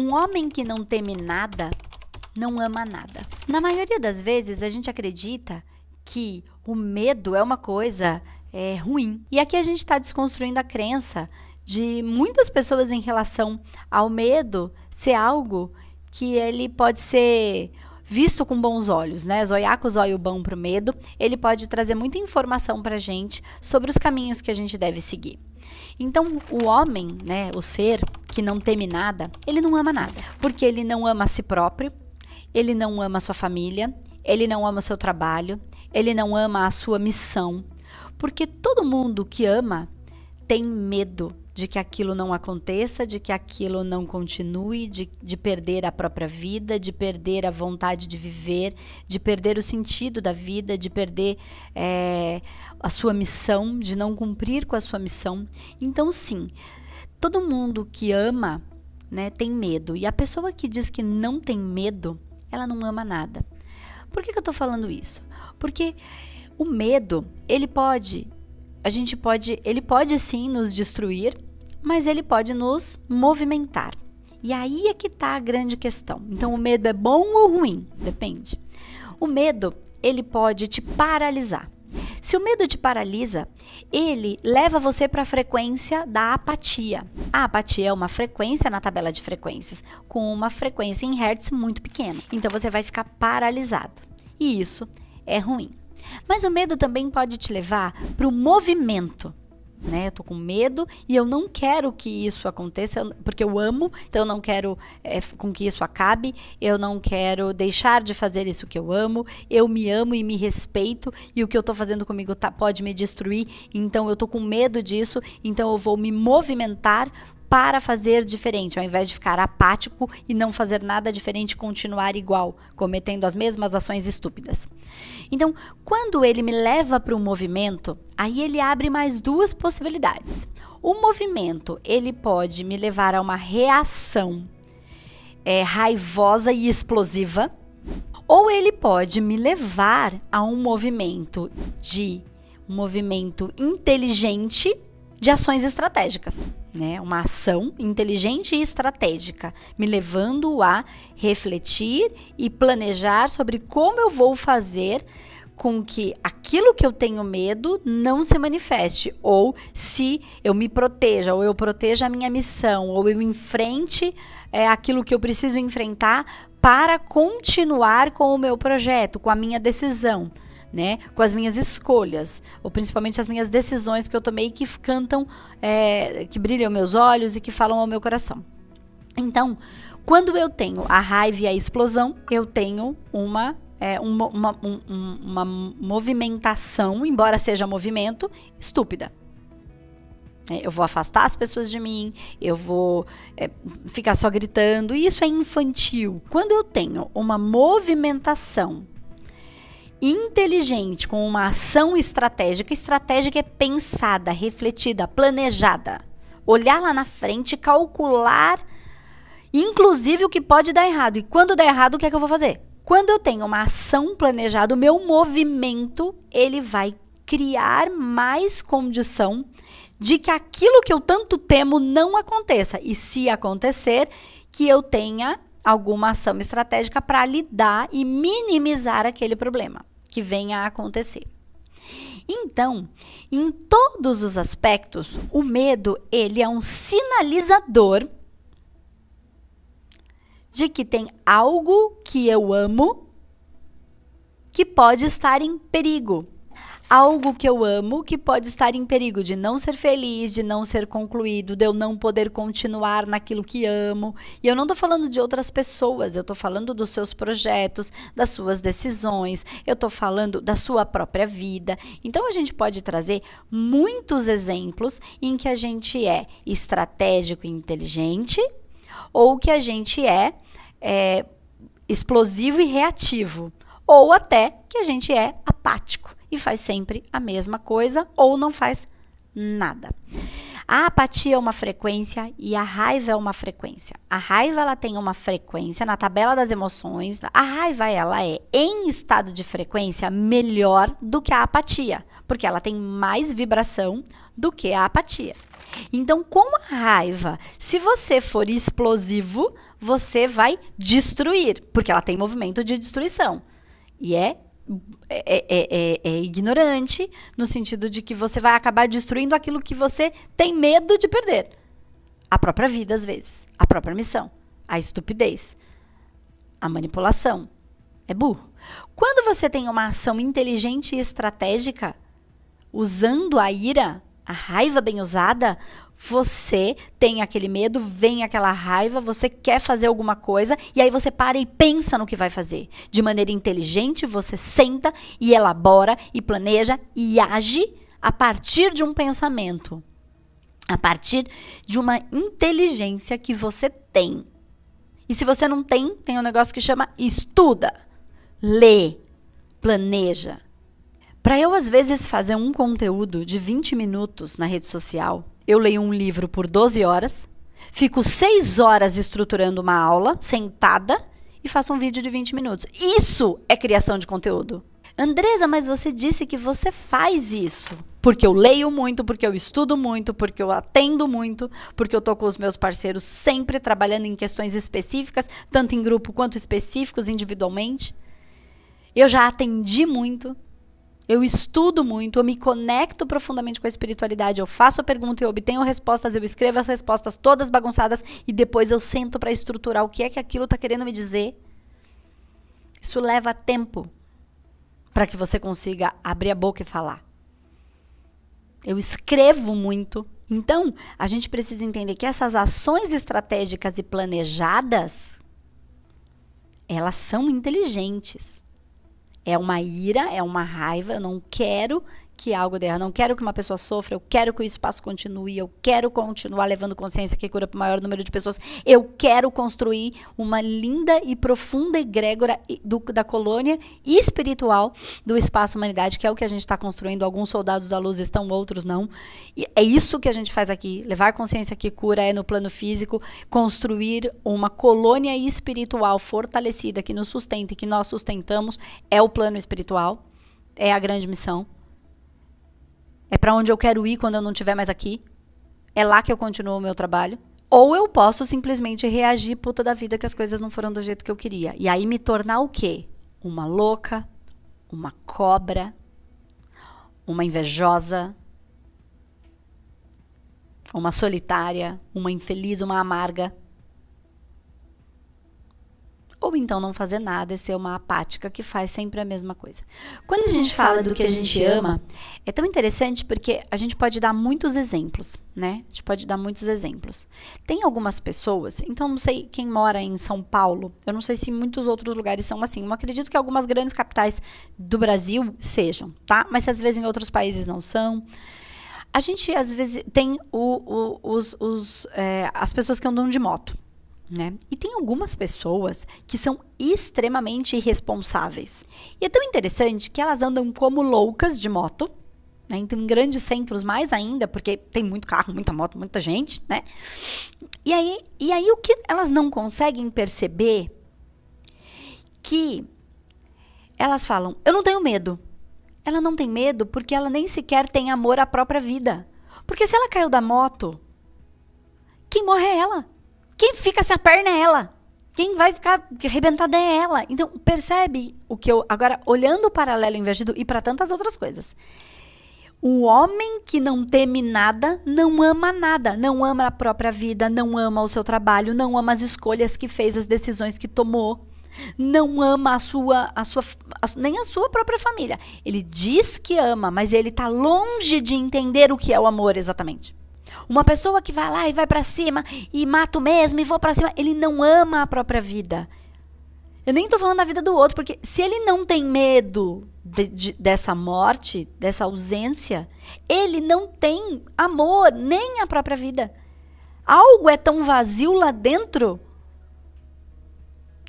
Um homem que não teme nada, não ama nada. Na maioria das vezes, a gente acredita que o medo é uma coisa ruim. E aqui a gente está desconstruindo a crença de muitas pessoas em relação ao medo ser algo que ele pode ser visto com bons olhos, né? Zoiar com o zóio bom para o medo, ele pode trazer muita informação para a gente sobre os caminhos que a gente deve seguir. Então, o homem, né, o ser que não teme nada, ele não ama nada, porque ele não ama a si próprio, ele não ama a sua família, ele não ama o seu trabalho, ele não ama a sua missão, porque todo mundo que ama tem medo de que aquilo não aconteça, de que aquilo não continue, de perder a própria vida, de perder a vontade de viver, de perder o sentido da vida, de perder a sua missão, de não cumprir com a sua missão. Então, sim, todo mundo que ama, né, tem medo. E a pessoa que diz que não tem medo, ela não ama nada. Por que eu tô falando isso? Porque o medo, ele pode sim nos destruir, mas ele pode nos movimentar. E aí é que tá a grande questão. Então, o medo é bom ou ruim? Depende. O medo, ele pode te paralisar. Se o medo te paralisa, ele leva você para a frequência da apatia. A apatia é uma frequência na tabela de frequências, com uma frequência em hertz muito pequena. Então, você vai ficar paralisado. E isso é ruim. Mas o medo também pode te levar para o movimento, né? Eu tô com medo e eu não quero que isso aconteça, porque eu amo, então eu não quero com que isso acabe, eu não quero deixar de fazer isso que eu amo, eu me amo e me respeito, e o que eu tô fazendo comigo pode me destruir, então eu tô com medo disso, então eu vou me movimentar para fazer diferente, ao invés de ficar apático e não fazer nada diferente, continuar igual, cometendo as mesmas ações estúpidas. Então, quando ele me leva para o movimento, aí ele abre mais duas possibilidades. O movimento, ele pode me levar a uma reação raivosa e explosiva, ou ele pode me levar a um movimento inteligente de ações estratégicas. Né, uma ação inteligente e estratégica, me levando a refletir e planejar sobre como eu vou fazer com que aquilo que eu tenho medo não se manifeste, ou se eu me proteja, ou eu proteja a minha missão, ou eu enfrente aquilo que eu preciso enfrentar para continuar com o meu projeto, com a minha decisão. Né, com as minhas escolhas, ou principalmente as minhas decisões que eu tomei, que cantam, que brilham meus olhos e que falam ao meu coração. Então, quando eu tenho a raiva e a explosão, eu tenho uma movimentação, embora seja movimento, estúpida. Eu vou afastar as pessoas de mim, eu vou ficar só gritando, e isso é infantil. Quando eu tenho uma movimentação inteligente, com uma ação estratégica é pensada, refletida, planejada, olhar lá na frente, calcular, inclusive o que pode dar errado, e quando der errado, o que é que eu vou fazer? Quando eu tenho uma ação planejada, o meu movimento, ele vai criar mais condição de que aquilo que eu tanto temo não aconteça, e se acontecer, que eu tenha alguma ação estratégica para lidar e minimizar aquele problema que venha a acontecer. Então, em todos os aspectos, o medo, ele é um sinalizador de que tem algo que eu amo que pode estar em perigo. Algo que eu amo que pode estar em perigo de não ser feliz, de não ser concluído, de eu não poder continuar naquilo que amo. E eu não tô falando de outras pessoas, eu tô falando dos seus projetos, das suas decisões, eu tô falando da sua própria vida. Então, a gente pode trazer muitos exemplos em que a gente é estratégico e inteligente, ou que a gente é explosivo e reativo, ou até que a gente é apático e faz sempre a mesma coisa ou não faz nada. A apatia é uma frequência e a raiva é uma frequência. A raiva, ela tem uma frequência na tabela das emoções. A raiva, ela é em estado de frequência melhor do que a apatia, porque ela tem mais vibração do que a apatia. Então, com a raiva, se você for explosivo, você vai destruir, porque ela tem movimento de destruição. E é ignorante, no sentido de que você vai acabar destruindo aquilo que você tem medo de perder. A própria vida, às vezes. A própria missão. A estupidez. A manipulação. É burro. Quando você tem uma ação inteligente e estratégica, usando a ira, a raiva bem usada, você tem aquele medo, vem aquela raiva, você quer fazer alguma coisa e aí você para e pensa no que vai fazer. De maneira inteligente, você senta e elabora e planeja e age a partir de um pensamento, a partir de uma inteligência que você tem. E se você não tem, tem um negócio que chama estuda, lê, planeja. Para eu, às vezes, fazer um conteúdo de 20 minutos na rede social, eu leio um livro por 12 horas, fico 6 horas estruturando uma aula, sentada, e faço um vídeo de 20 minutos. Isso é criação de conteúdo. Andresa, mas você disse que você faz isso. Porque eu leio muito, porque eu estudo muito, porque eu atendo muito, porque eu tô com os meus parceiros sempre trabalhando em questões específicas, tanto em grupo quanto específicos, individualmente. Eu já atendi muito. Eu estudo muito, eu me conecto profundamente com a espiritualidade, eu faço a pergunta, eu obtenho respostas, eu escrevo as respostas todas bagunçadas e depois eu sento para estruturar o que é que aquilo está querendo me dizer. Isso leva tempo para que você consiga abrir a boca e falar. Eu escrevo muito. Então, a gente precisa entender que essas ações estratégicas e planejadas, elas são inteligentes. É uma ira, é uma raiva, eu não quero que algo dê errado, eu não quero que uma pessoa sofra, eu quero que o espaço continue, eu quero continuar levando consciência que cura para o maior número de pessoas, eu quero construir uma linda e profunda egrégora da colônia espiritual do Espaço Humanidade, que é o que a gente está construindo, alguns soldados da luz estão, outros não, e é isso que a gente faz aqui, levar consciência que cura é no plano físico, construir uma colônia espiritual fortalecida, que nos sustenta e que nós sustentamos, é o plano espiritual, é a grande missão. É para onde eu quero ir quando eu não estiver mais aqui. É lá que eu continuo o meu trabalho. Ou eu posso simplesmente reagir puta da vida que as coisas não foram do jeito que eu queria. E aí me tornar o quê? Uma louca, uma cobra, uma invejosa, uma solitária, uma infeliz, uma amarga. Ou então não fazer nada e ser uma apática que faz sempre a mesma coisa. Quando a gente fala do que a gente ama, é tão interessante porque a gente pode dar muitos exemplos, né? A gente pode dar muitos exemplos. Tem algumas pessoas, então não sei quem mora em São Paulo, eu não sei se muitos outros lugares são assim, eu acredito que algumas grandes capitais do Brasil sejam, tá? Mas às vezes em outros países não são. A gente às vezes tem as pessoas que andam de moto. Né? E tem algumas pessoas que são extremamente irresponsáveis. E é tão interessante que elas andam como loucas de moto, né? Então, em grandes centros mais ainda, porque tem muito carro, muita moto, muita gente, né? E aí o que elas não conseguem perceber que elas falam, eu não tenho medo. Ela não tem medo porque ela nem sequer tem amor à própria vida. Porque se ela caiu da moto, quem morre é ela. Quem fica sem a perna é ela. Quem vai ficar arrebentada é ela. Então, percebe o que eu... Agora, olhando o paralelo invertido e para tantas outras coisas. O homem que não teme nada. Não ama a própria vida, não ama o seu trabalho, não ama as escolhas que fez, as decisões que tomou. Não ama nem a sua própria família. Ele diz que ama, mas ele está longe de entender o que é o amor exatamente. Uma pessoa que vai lá e vai pra cima e mata o mesmo e vou pra cima, ele não ama a própria vida. Eu nem tô falando da vida do outro, porque se ele não tem medo dessa morte, dessa ausência, ele não tem amor nem à própria vida. Algo é tão vazio lá dentro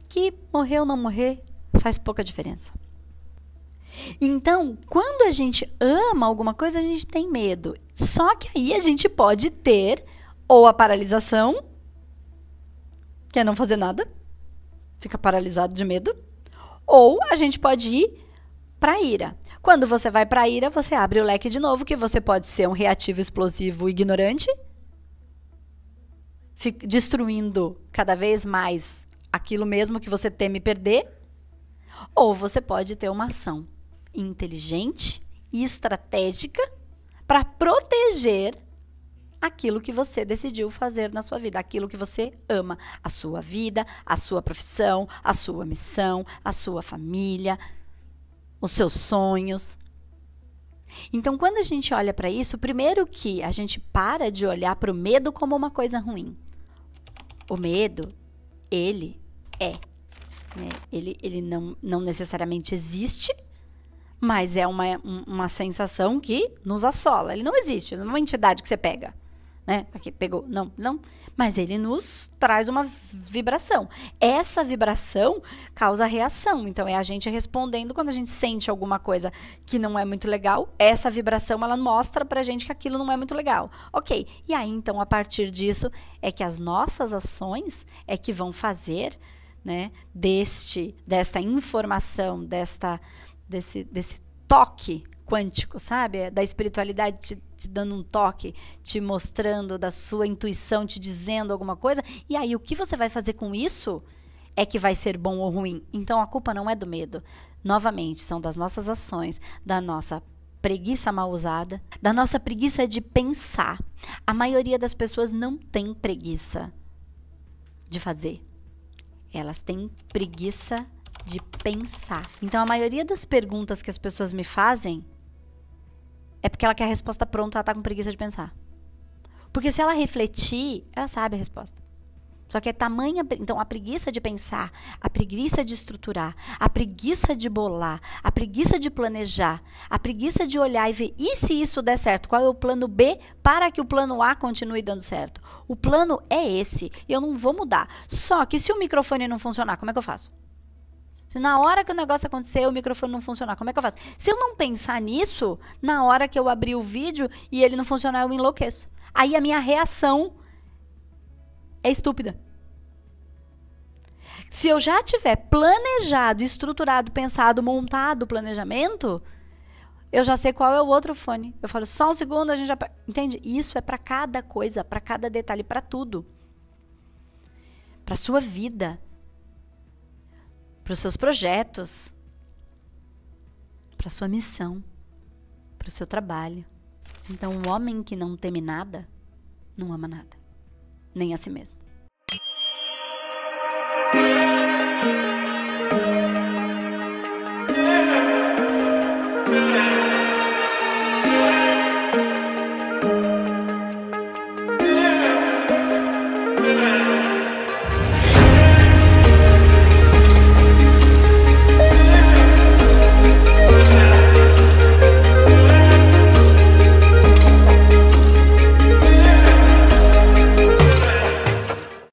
que morrer ou não morrer faz pouca diferença. Então, quando a gente ama alguma coisa, a gente tem medo. Só que aí a gente pode ter ou a paralisação, que é não fazer nada, fica paralisado de medo, ou a gente pode ir para a ira. Quando você vai para a ira, você abre o leque de novo, que você pode ser um reativo explosivo ignorante, destruindo cada vez mais aquilo mesmo que você teme perder, ou você pode ter uma ação inteligente e estratégica para proteger aquilo que você decidiu fazer na sua vida, aquilo que você ama, a sua vida, a sua profissão, a sua missão, a sua família, os seus sonhos. Então, quando a gente olha para isso, primeiro que a gente para de olhar para o medo como uma coisa ruim. O medo, ele é. Né? Ele não necessariamente existe, mas é uma sensação que nos assola. Ele não existe, não é uma entidade que você pega. Né? Aqui, pegou, não. Mas ele nos traz uma vibração. Essa vibração causa reação. Então, é a gente respondendo quando a gente sente alguma coisa que não é muito legal. Essa vibração, ela mostra pra gente que aquilo não é muito legal. Ok. E aí, então, a partir disso, é que as nossas ações é que vão fazer, né, desta informação, desse toque quântico, sabe? Da espiritualidade te dando um toque, te mostrando, da sua intuição te dizendo alguma coisa. E aí, o que você vai fazer com isso é que vai ser bom ou ruim. Então, a culpa não é do medo. Novamente, são das nossas ações, da nossa preguiça mal usada, da nossa preguiça de pensar. A maioria das pessoas não tem preguiça de fazer. Elas têm preguiça de pensar. Então, a maioria das perguntas que as pessoas me fazem é porque ela quer a resposta pronta, ela está com preguiça de pensar. Porque se ela refletir, ela sabe a resposta. Só que é tamanha... Então, a preguiça de pensar, a preguiça de estruturar, a preguiça de bolar, a preguiça de planejar, a preguiça de olhar e ver, e se isso der certo? Qual é o plano B para que o plano A continue dando certo? O plano é esse, e eu não vou mudar. Só que se o microfone não funcionar, como é que eu faço? Se na hora que o negócio acontecer, o microfone não funcionar, como é que eu faço? Se eu não pensar nisso, na hora que eu abrir o vídeo e ele não funcionar, eu enlouqueço. Aí a minha reação é estúpida. Se eu já tiver planejado, estruturado, pensado, montado o planejamento, eu já sei qual é o outro fone. Eu falo, só um segundo, a gente já... Entende? Isso é para cada coisa, para cada detalhe, para tudo. Para sua vida, para os seus projetos, para a sua missão, para o seu trabalho. Então, o homem que não teme nada, não ama nada, nem a si mesmo.